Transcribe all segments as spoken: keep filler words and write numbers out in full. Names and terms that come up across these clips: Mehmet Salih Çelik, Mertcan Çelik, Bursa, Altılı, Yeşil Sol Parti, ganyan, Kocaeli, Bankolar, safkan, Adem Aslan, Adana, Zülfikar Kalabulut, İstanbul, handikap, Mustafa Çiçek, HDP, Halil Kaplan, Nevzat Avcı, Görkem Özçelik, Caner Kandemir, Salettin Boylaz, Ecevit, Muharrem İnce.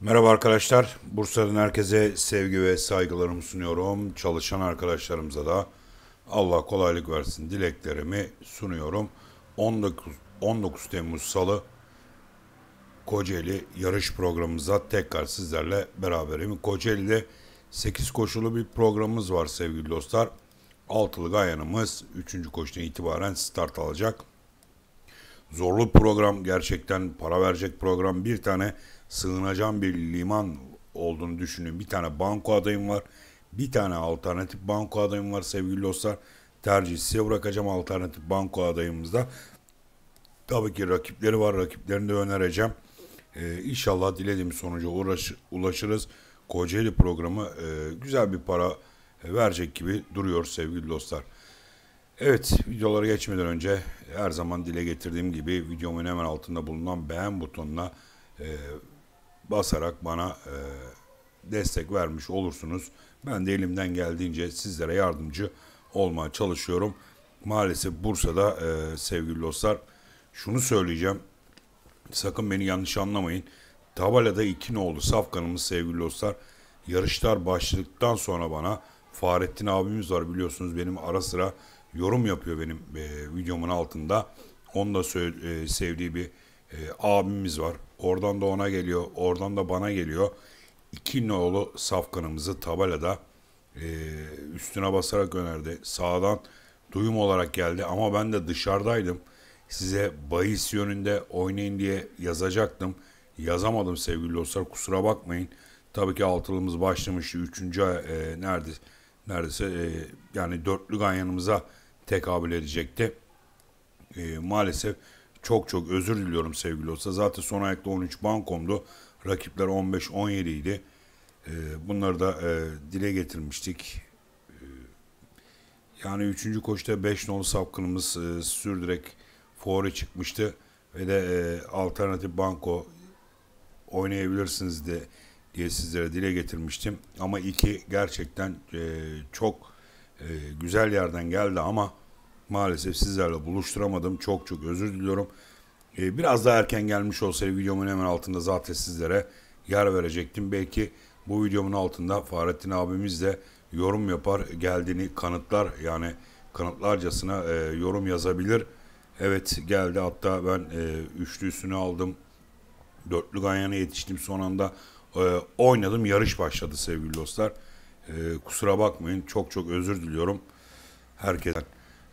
Merhaba arkadaşlar, Bursa'dan herkese sevgi ve saygılarımı sunuyorum. Çalışan arkadaşlarımıza da Allah kolaylık versin dileklerimi sunuyorum. on dokuz Temmuz Salı Kocaeli yarış programımıza tekrar sizlerle beraberim. Kocaeli'de sekiz koşulu bir programımız var sevgili dostlar. Altılı Gayanımız üçüncü koşudan itibaren start alacak. Zorlu program, gerçekten para verecek program. Bir tane sığınacağım bir liman olduğunu düşünün. Bir tane banko adayım var. Bir tane alternatif banko adayım var sevgili dostlar. Tercih size bırakacağım alternatif banko adayımızda. Tabii ki rakipleri var. Rakiplerini de önereceğim. Ee, inşallah dilediğim sonuca uğraş, ulaşırız. Kocaeli programı e, güzel bir para verecek gibi duruyor sevgili dostlar. Evet, videolara geçmeden önce her zaman dile getirdiğim gibi videomun hemen altında bulunan beğen butonuna e, basarak bana e, destek vermiş olursunuz. Ben de elimden geldiğince sizlere yardımcı olmaya çalışıyorum. Maalesef Bursa'da e, sevgili dostlar şunu söyleyeceğim. Sakın beni yanlış anlamayın. Tabelada iki nolu safkanımız sevgili dostlar. Yarışlar başladıktan sonra bana Fahrettin abimiz var, biliyorsunuz benim ara sıra yorum yapıyor benim e, videomun altında. Onun da e, sevdiği bir e, abimiz var. Oradan da ona geliyor. Oradan da bana geliyor. İki nolu safkanımızı tabelada e, üstüne basarak önerdi. Sağdan duyum olarak geldi ama ben de dışarıdaydım. Size bahis yönünde oynayın diye yazacaktım. Yazamadım sevgili dostlar, kusura bakmayın. Tabii ki altılımız başlamıştı. Üçüncü e, nerede? Neredeyse e, yani dörtlü ganyanımıza tekabül edecekti. E, maalesef çok çok özür diliyorum sevgili olsa. Zaten son ayakta on üç bankomdu. Rakipler on beş on yedi idi. E, bunları da e, dile getirmiştik. E, yani üçüncü koşuda beş nolu sapkınımız e, sürdürerek fuara çıkmıştı. Ve de e, alternatif banko oynayabilirsiniz de diye sizlere dile getirmiştim. Ama iki gerçekten e, çok e, güzel yerden geldi ama maalesef sizlerle buluşturamadım. Çok çok özür diliyorum. E, biraz daha erken gelmiş olsaydı videomun hemen altında zaten sizlere yer verecektim. Belki bu videomun altında Fahrettin abimiz de yorum yapar, geldiğini kanıtlar, yani kanıtlarcasına e, yorum yazabilir. Evet, geldi. Hatta ben e, üçlüsünü aldım. Dörtlü ganyana yetiştim son anda. E, oynadım, yarış başladı sevgili dostlar. E, kusura bakmayın, çok çok özür diliyorum herkesten.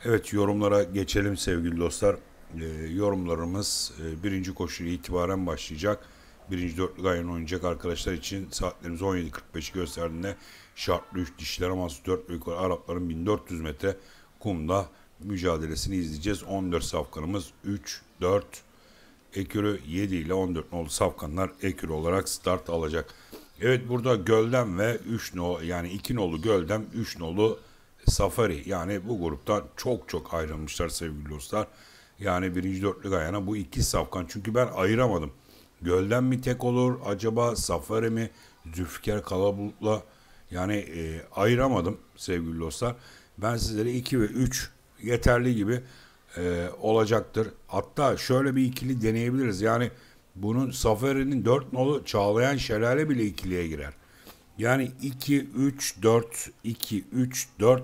Evet, yorumlara geçelim sevgili dostlar. E, yorumlarımız e, birinci koşuyla itibaren başlayacak. Birinci dörtlü ganyana oynayacak arkadaşlar için saatlerimiz on yedi kırk beş'i gösterdiğinde şartlı üç dişler aması dört ve yukarı Arapların bin dört yüz metre kumda mücadelesini izleyeceğiz. on dört safkanımız üç dört ekürü yedi ile on dört nolu safkanlar ekürü olarak start alacak. Evet, burada Göldem ve üç nolu, yani iki nolu Göldem, üç nolu Safari, yani bu gruptan çok çok ayrılmışlar sevgili dostlar. Yani birinci dörtlük ayağına bu iki safkan, çünkü ben ayıramadım. Göldem mi tek olur acaba, Safari mi, Zülfikar Kalabulut'la, yani e, ayıramadım sevgili dostlar. Ben sizlere iki ve üç yeterli gibi E, olacaktır. Hatta şöyle bir ikili deneyebiliriz. Yani bunun Safari'nin dört nolu Çağlayan Şelale bile ikiliye girer. Yani iki üç dört iki üç dört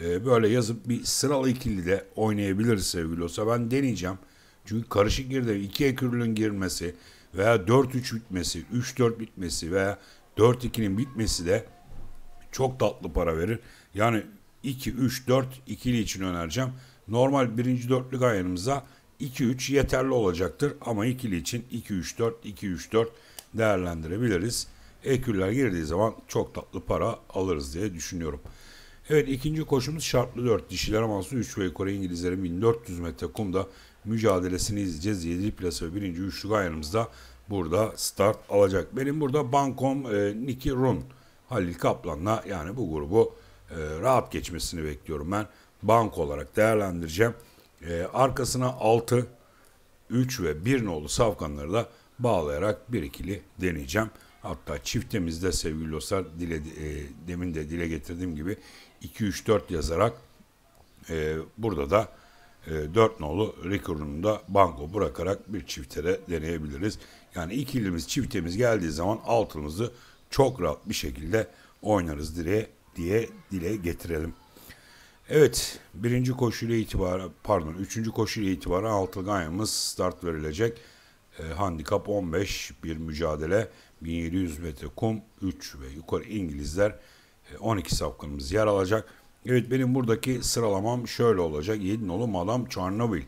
e, böyle yazıp bir sıralı ikili de oynayabiliriz sevgili olsa. Ben deneyeceğim. Çünkü karışık girdi. iki ekürlünün girmesi veya dört üç bitmesi, üç dört bitmesi veya dört iki'nin bitmesi de çok tatlı para verir. Yani iki üç dört ikili için önereceğim. Normal birinci dörtlük ayarımıza iki üç yeterli olacaktır. Ama ikili için iki üç dört iki üç dört değerlendirebiliriz. Eküller girdiği zaman çok tatlı para alırız diye düşünüyorum. Evet, ikinci koşumuz şartlı dört dişiler aması üç ve yukarı İngilizlerin bin dört yüz metre kumda mücadelesini izleyeceğiz. yedi plasa ve birinci üçlük ayarımızda burada start alacak. Benim burada bankom e, Niki Run, Halil Kaplan'la, yani bu grubu e, rahat geçmesini bekliyorum ben. Banko olarak değerlendireceğim. Ee, arkasına altı, üç ve bir nolu safkanları da bağlayarak bir ikili deneyeceğim. Hatta çiftemizde sevgili dostlar dile, e, demin de dile getirdiğim gibi iki üç dört yazarak e, burada da e, dört nolu rekorunu da banko bırakarak bir çifte de deneyebiliriz. Yani ikilimiz, çiftemiz geldiği zaman altımızı çok rahat bir şekilde oynarız diye, diye dile getirelim. Evet, birinci koşuyla itibaren, pardon üçüncü koşuyla itibaren altı ganyamız start verilecek. E, handikap on beş, bir mücadele, bin yedi yüz metre kum, üç ve yukarı İngilizler, e, on iki safkanımız yer alacak. Evet, benim buradaki sıralamam şöyle olacak. yedi nolu Madame Chernobyl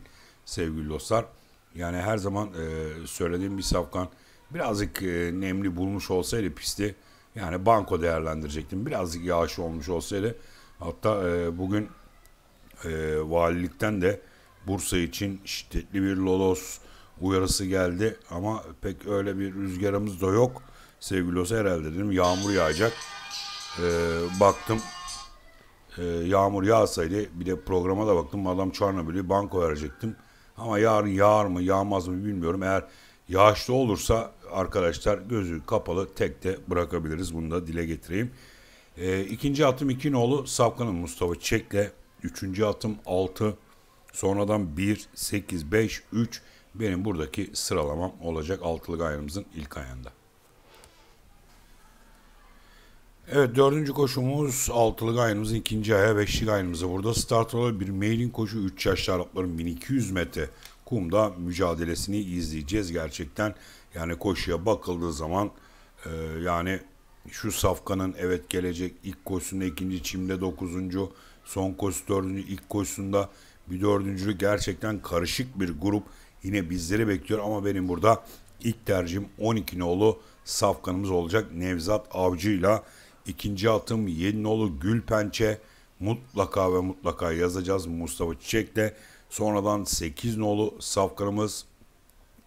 sevgili dostlar. Yani her zaman e, söylediğim bir safkan, birazcık e, nemli bulmuş olsaydı pisti, yani banko değerlendirecektim. Birazcık yağış olmuş olsaydı, hatta e, bugün e, valilikten de Bursa için şiddetli bir lodos uyarısı geldi ama pek öyle bir rüzgarımız da yok sevgili olsa, herhalde dedim yağmur yağacak. E, baktım e, yağmur yağsaydı, bir de programa da baktım, Madame Chernobyl banko verecektim ama yarın yağar mı yağmaz mı bilmiyorum. Eğer yağışlı olursa arkadaşlar gözü kapalı tek de bırakabiliriz, bunu da dile getireyim. E, ikinci atım iki nolu safkanım Mustafa Çek'le, üçüncü atım altı, sonradan bir, sekiz, beş, üç benim buradaki sıralamam olacak altılı gayrımızın ilk ayağında. Evet, dördüncü koşumuz altılı gayrımızın ikinci ayağı, beşli gayrımızı burada start olan bir mailin koşu, üç yaşlı Arapların bin iki yüz metre kumda mücadelesini izleyeceğiz gerçekten. Yani koşuya bakıldığı zaman e, yani şu safkanın evet gelecek ilk koşusunda ikinci çimde dokuzuncu, son koşusu dördüncü, ilk koşusunda bir dördüncülü, gerçekten karışık bir grup yine bizleri bekliyor ama benim burada ilk tercihim on iki nolu safkanımız olacak Nevzat Avcı'yla. İkinci atım yedi nolu Gülpençe, mutlaka ve mutlaka yazacağız Mustafa Çiçek'le. Sonradan sekiz nolu safkanımız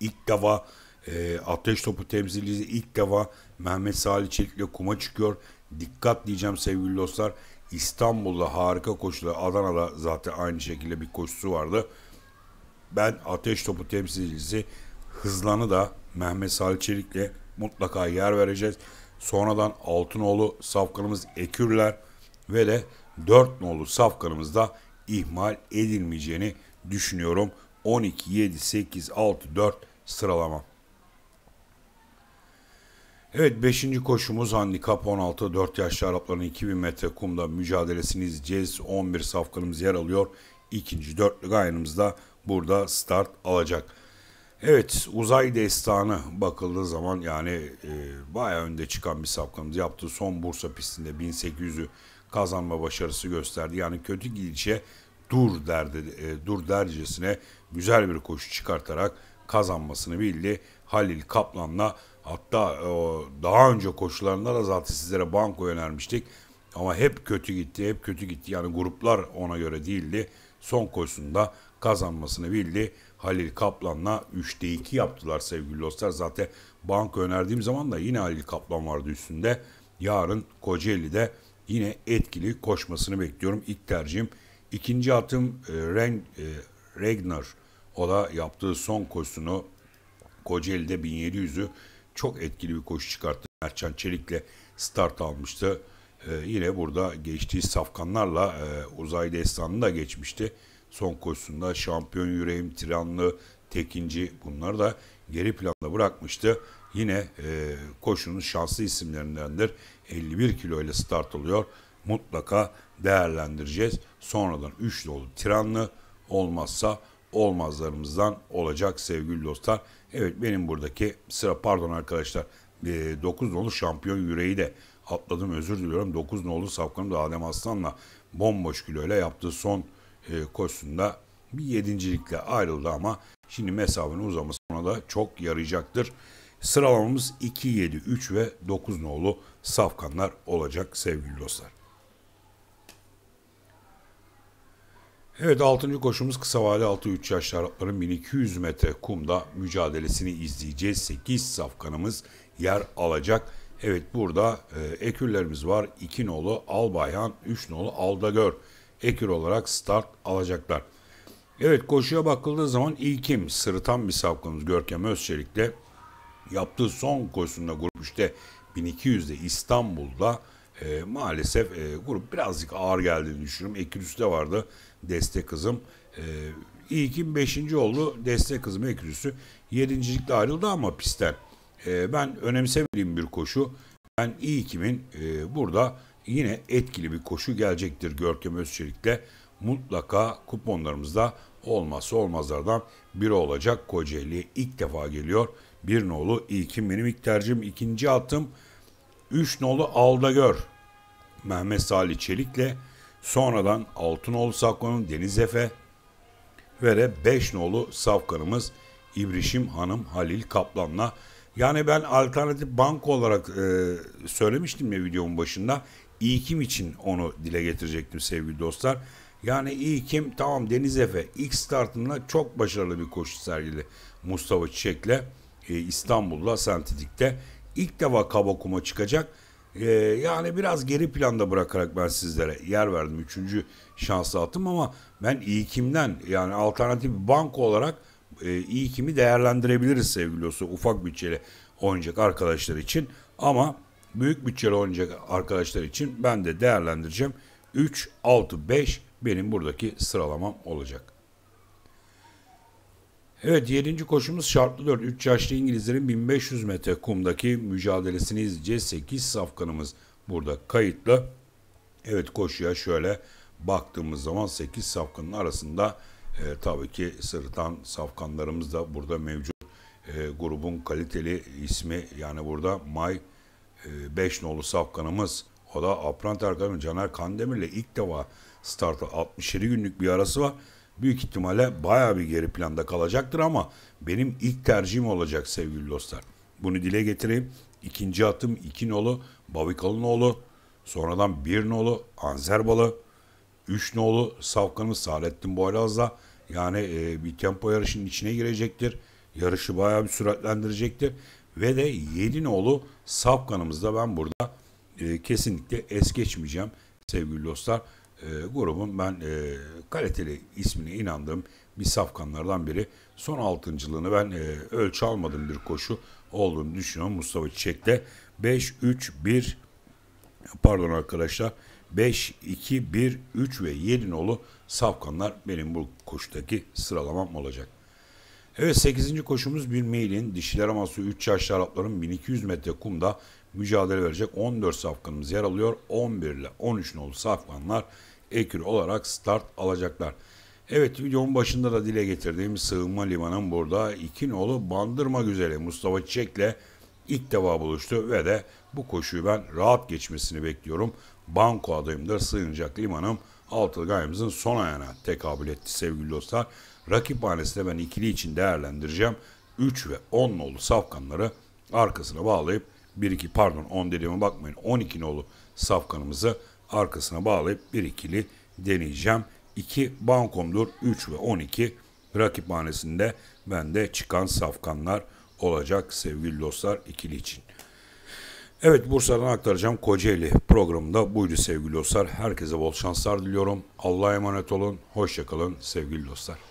ilk defa E, ateş topu temsilcisi, ilk defa Mehmet Salih Çelik'le kuma çıkıyor. Dikkat diyeceğim sevgili dostlar. İstanbul'da harika koşular, Adana'da zaten aynı şekilde bir koşusu vardı. Ben ateş topu temsilcisi Hızlan'ı da Mehmet Salih Çelik'le mutlaka yer vereceğiz. Sonradan altı nolu safkanımız Ekürler ve de dört nolu safkanımız da ihmal edilmeyeceğini düşünüyorum. on iki, yedi, sekiz, altı, dört sıralama. Evet, beşinci koşumuz handikap on altı, dört yaşlı Arapların iki bin metre kumda mücadelesini izleyeceğiz. on bir safkanımız yer alıyor. İkinci dörtlü gayrımız da burada start alacak. Evet, Uzay Destanı bakıldığı zaman yani e, bayağı önde çıkan bir safkanımız, yaptığı son Bursa pistinde bin sekiz yüz'ü kazanma başarısı gösterdi. Yani kötü gidişe dur derdi, e, dur dercesine güzel bir koşu çıkartarak kazanmasını bildi Halil Kaplan'la. Hatta daha önce koşularında da zaten sizlere banko önermiştik. Ama hep kötü gitti, hep kötü gitti. Yani gruplar ona göre değildi. Son koşusunda kazanmasını bildi Halil Kaplan'la. üçte iki yaptılar sevgili dostlar. Zaten banko önerdiğim zaman da yine Halil Kaplan vardı üstünde. Yarın Kocaeli'de yine etkili koşmasını bekliyorum. İlk tercihim. İkinci atım Regner. O da yaptığı son koşusunu Kocaeli'de bin yedi yüz'ü çok etkili bir koşu çıkarttı. Mertcan Çelik'le start almıştı. Ee, yine burada geçtiği safkanlarla e, Uzay Destanı'nı da geçmişti. Son koşusunda Şampiyon Yüreğim, Tiranlı, Tekinci, bunları da geri planda bırakmıştı. Yine e, koşunun şanslı isimlerindendir. elli bir kilo ile start alıyor. Mutlaka değerlendireceğiz. Sonradan üç dolu Tiranlı olmazsa olmazlarımızdan olacak sevgili dostlar. Evet, benim buradaki sıra, pardon arkadaşlar, dokuz nolu Şampiyon Yüreği de atladım, özür diliyorum. dokuz nolu safkanım da Adem Aslan'la bomboş kiloyla yaptığı son koşusunda bir yedincilikle ayrıldı ama şimdi mesafenin uzaması ona da çok yarayacaktır. Sıralamamız iki, yedi, üç ve dokuz nolu safkanlar olacak sevgili dostlar. Evet, altıncı koşumuz kısa vade altı üç yaşlı Arapların bin iki yüz metre kumda mücadelesini izleyeceğiz. sekiz safkanımız yer alacak. Evet, burada e, ekürlerimiz var. iki nolu Albayhan, üç nolu Aldagör ekür olarak start alacaklar. Evet, koşuya bakıldığı zaman ilkim sırıtan bir safkanımız Görkem Özçelik'te yaptığı son koşusunda grup üçte bin iki yüz'de İstanbul'da e, maalesef e, grup birazcık ağır geldiğini düşünüyorum. Ekürüsü de vardı. Destek Kızım. Ee, İlkin beşinci oldu. Destek Kızım ekürüsü yedincilikle ayrıldı ama pistten. e, ben önemsemediğim bir koşu. Ben İ iki'nin e, burada yine etkili bir koşu gelecektir Görkem Özçelik'le. Mutlaka kuponlarımızda olmazsa olmazlardan biri olacak. Kocaeli'ye ilk defa geliyor. Bir nolu İ iki benim ilk tercihim. İkinci atım üç nolu Aldagör. Mehmet Salih Çelik'le. Sonradan altı nolu Safkan'ın Deniz Efe. Ve beş nolu Safkan'ımız İbrişim Hanım Halil Kaplan'la. Yani ben alternatif banko olarak e, söylemiştim ya videomun başında. İ iki için onu dile getirecektim sevgili dostlar. Yani İ iki tamam Deniz Efe ilk startında çok başarılı bir koşu sergili Mustafa Çiçek'le e, İstanbul'da sentetikte. İlk defa kaba kuma çıkacak. E, yani biraz geri planda bırakarak ben sizlere yer verdim. Üçüncü şanslı attım ama ben İ iki'den yani alternatif banko olarak İ iki'yi değerlendirebiliriz sevgili dostlar. Ufak bütçeli oynayacak arkadaşlar için ama büyük bütçeli oynayacak arkadaşlar için ben de değerlendireceğim. üç, altı, beş benim buradaki sıralamam olacak. Evet, yedinci koşumuz şartlı dört. üç yaşlı İngilizlerin bin beş yüz metre kumdaki mücadelesini izleyeceğiz. sekiz Safkan'ımız burada kayıtlı. Evet, koşuya şöyle baktığımız zaman sekiz Safkan'ın arasında E, tabii ki sırıtan safkanlarımız da burada mevcut. E, grubun kaliteli ismi yani burada May beş e, nolu safkanımız. O da Aprant Erkan'ın Caner Kandemir'le ilk defa startı altmış yedi günlük bir arası var. Büyük ihtimalle bayağı bir geri planda kalacaktır ama benim ilk tercihim olacak sevgili dostlar. Bunu dile getireyim. İkinci atım iki nolu Bavikalınoğlu. Sonradan bir nolu Anzerbalı. üç nolu Safkan'ımız Salettin Boylaz'la yani e, bir tempo yarışının içine girecektir. Yarışı bayağı bir süratlendirecektir. Ve de yedi nolu Safkan'ımızda ben burada e, kesinlikle es geçmeyeceğim sevgili dostlar. E, grubun ben e, kaliteli ismine inandığım bir Safkanlardan biri. Son altıncılığını ben e, ölçü almadığım bir koşu olduğunu düşünüyorum Mustafa Çiçek'te. beş, üç, bir pardon arkadaşlar. beş, iki, bir, üç ve yedi nolu Safkanlar benim bu koşudaki sıralamam olacak. Evet, sekizinci koşumuz bir mailin dişiler aması üç yaşlı Arapların bin iki yüz metre kumda mücadele verecek. on dört Safkanımız yer alıyor. on bir ile on üç nolu Safkanlar ekür olarak start alacaklar. Evet, videonun başında da dile getirdiğim sığınma limanım burada. iki nolu Bandırma Güzeli Mustafa Çiçek'le ilk defa buluştu ve de bu koşuyu ben rahat geçmesini bekliyorum. Banko adayımdır. Sığınacak limanım altılı gayemizin son ayağına tekabül etti sevgili dostlar. Rakiphanesinde ben ikili için değerlendireceğim. üç ve on nolu safkanları arkasına bağlayıp bir iki pardon on dediğime bakmayın on iki nolu safkanımızı arkasına bağlayıp bir ikili deneyeceğim. iki bankomdur. üç ve on iki rakiphanesinde bende çıkan safkanlar olacak sevgili dostlar ikili için. Evet, Bursa'dan aktaracağım Kocaeli programında buydu sevgili dostlar. Herkese bol şanslar diliyorum. Allah'a emanet olun. Hoşça kalın sevgili dostlar.